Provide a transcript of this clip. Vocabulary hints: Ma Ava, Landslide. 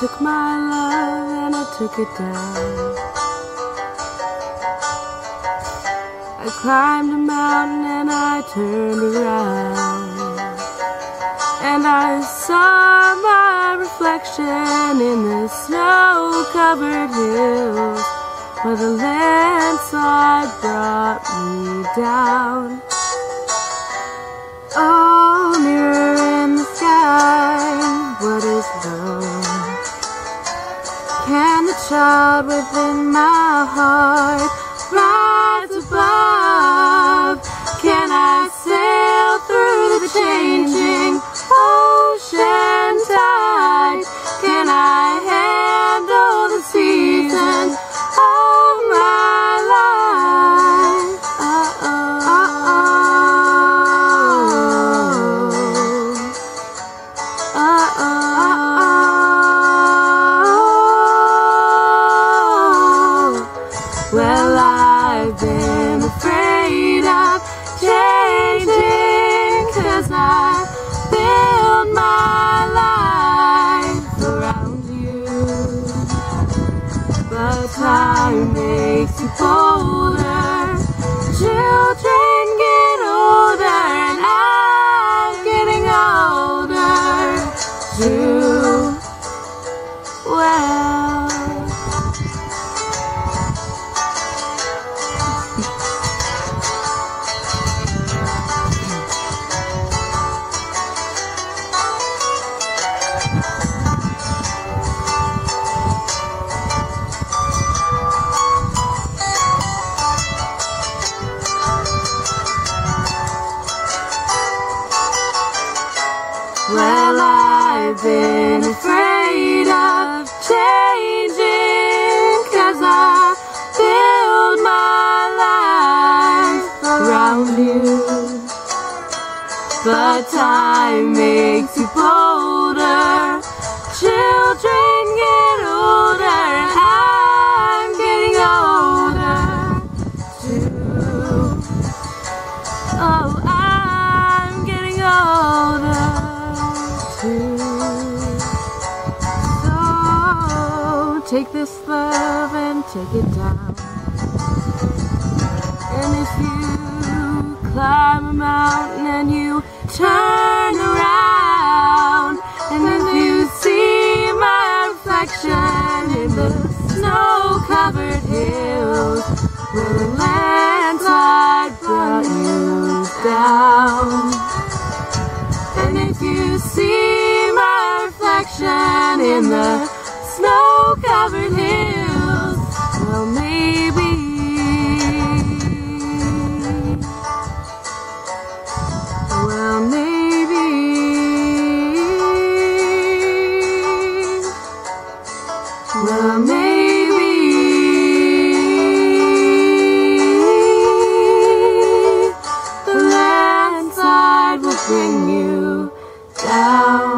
took my love and I took it down. I climbed a mountain and I turned around, and I saw my reflection in the snow-covered hills where the landslide brought me down. Oh, mirror in the sky, what is love? Can the child within my heart rise above? Can I sail through the changing ocean tide? Can I handle the season of my life? Well, I've been afraid of changing, 'cause I build my life around you. But time makes you bolder. Children get older and I'm getting older too. Well, I've been afraid of changing, 'cause I build my life around you. But time makes you bolder. Children get older and I'm getting older too. Oh, I'm getting older too. So take this love and take it down. And if you climb a mountain and you turn around, and if you see my reflection in the snow-covered hills where the landslide brought you down, and if you see in the snow-covered hills, well, maybe, well, maybe, well, maybe the landslide will bring you down.